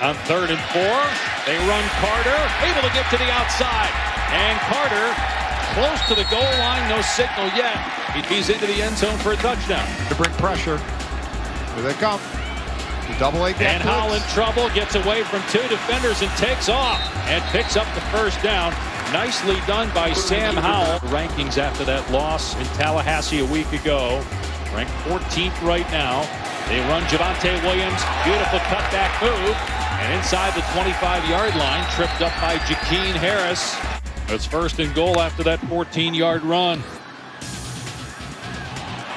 On 3rd and 4, they run Carter, able to get to the outside. And Carter, close to the goal line, no signal yet. He's into the end zone for a touchdown. To bring pressure. Here they come. The double-A. Dan Howell in trouble, gets away from two defenders and takes off. And picks up the first down. Nicely done by Sam Howell. Rankings after that loss in Tallahassee a week ago. Ranked 14th right now. They run Javonte Williams, beautiful cutback move, and inside the 25-yard line, tripped up by Ja'Keen Harris. It's 1st and goal after that 14-yard run.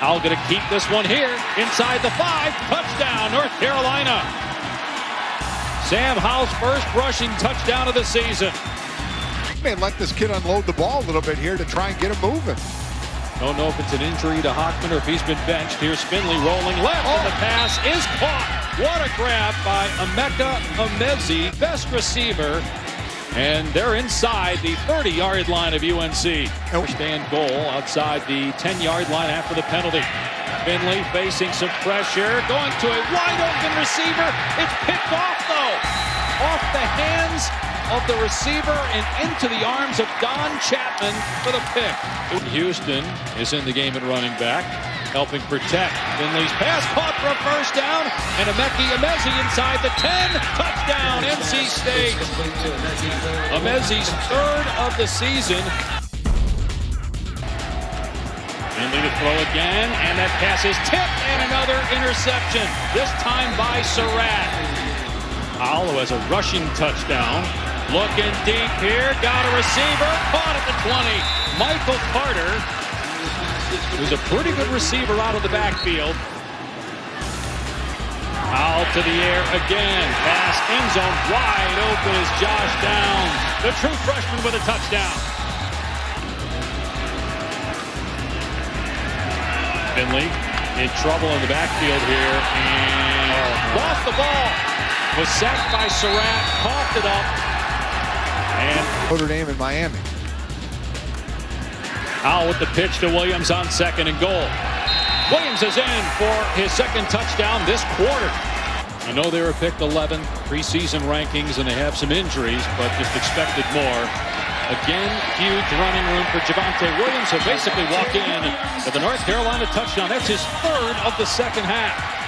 Howell gonna keep this one here, inside the 5, touchdown, North Carolina. Sam Howell's first rushing touchdown of the season. Man, let this kid unload the ball a little bit here to try and get him moving. Don't know if it's an injury to Hockman or if he's been benched. Here's Finley rolling left, and the pass is caught. What a grab by Emeka Emezi, best receiver. And they're inside the 30-yard line of UNC. First and goal outside the 10-yard line after the penalty. Finley facing some pressure, going to a wide-open receiver. It's picked off, though. Off the hands of the receiver and into the arms of Don Chapman for the pick. Houston is in the game at running back, helping protect. Finley's pass caught for a first down, and Emeka Emezi inside the 10. Touchdown, NC State. Emezi's third of the season. Finley to throw again, and that pass is tipped, and another interception, this time by Surratt. Howell has a rushing touchdown. Looking deep here, got a receiver, caught at the 20. Michael Carter, who's a pretty good receiver out of the backfield. Howell to the air again, pass end zone wide open is Josh Downs, the true freshman with a touchdown. Finley in trouble in the backfield here, and lost the ball. Was sacked by Surratt, coughed it up. And Notre Dame in Miami. Howell with the pitch to Williams on 2nd and goal. Williams is in for his second touchdown this quarter. I know they were picked 11th preseason rankings, and they have some injuries, but just expected more. Again, huge running room for Javonte Williams, who basically walked in for the North Carolina touchdown. That's his third of the second half.